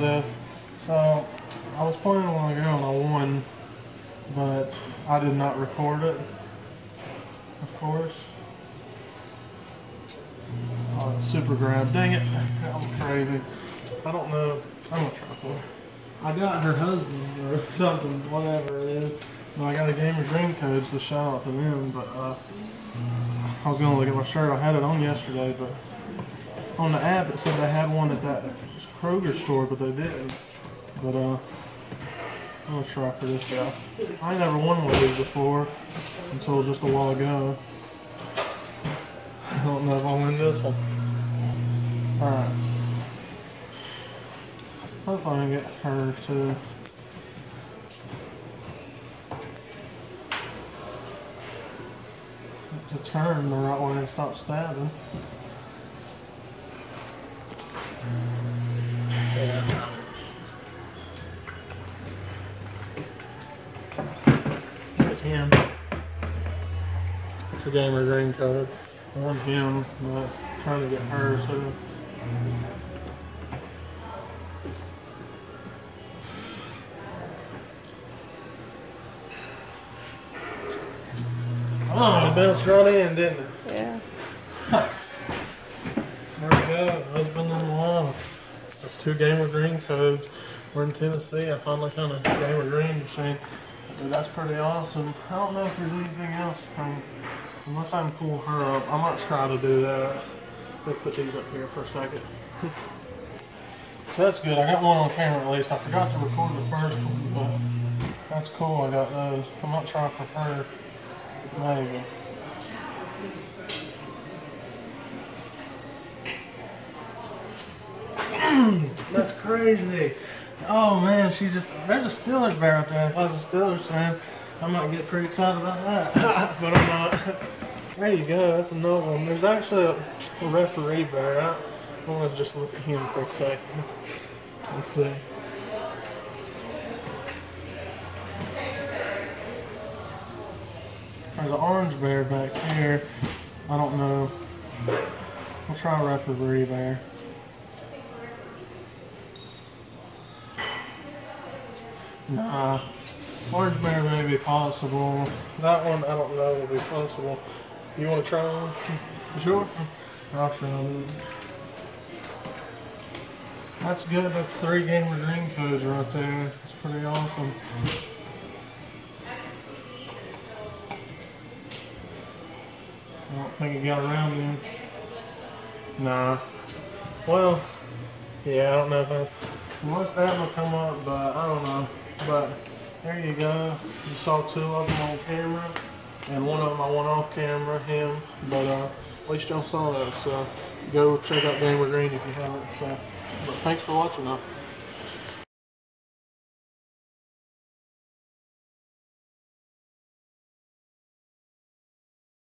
this. So I was planning on a girl and I won, but I did not record it, of course. Oh, it's super grab. Dang it. That was crazy. I don't know. I'm going to try for it. I got her husband or something, whatever it is. And I got a Gamer Green code, so shout out to them. But I was going to look at my shirt. I had it on yesterday, but on the app it said they had one at that Kroger store, but they didn't. But I'm going to try for this guy. I ain't never won one of these before until just a while ago. I don't know if I'll win this one. Alright. Hopefully I can get her too. To turn the right way and stop stabbing. Yeah. There's him. It's a Gamer Green code. I want him, but I'm trying to get her too. Oh, it bounced right in, didn't it? Yeah. There we go, husband and wife. That's two Gamer Green codes. We're in Tennessee. I finally found a Gamer Green machine. Dude, that's pretty awesome. I don't know if there's anything else from. Unless I can pull her up, I might try to do that. Let's put these up here for a second. So that's good. I got one on camera at least. I forgot to record the first one, but that's cool. I got those. I might try for her. Maybe. That's crazy. Oh man, she just. There's a Steelers bear out there. If I was a Steelers fan, I might get pretty excited about that, but I'm not. There you go, that's another one. There's actually a referee bear, right? I want to just look at him for a second. Let's see. There's an orange bear back here. I don't know. We'll try referee bear. Nah. Orange bear may be possible. That one, I don't know, will be possible. You want to try one? You sure? I'll try one. That's good. That's three Gamer Green codes right there. That's pretty awesome. I don't think it got around then. Nah. Well, yeah, I don't know if I... Unless that will come up, but I don't know. But... There you go. You saw two of them on camera, and one of them I went off camera, him. But at least y'all saw that. So go check out Gamer Green if you haven't. So, but thanks for watching though.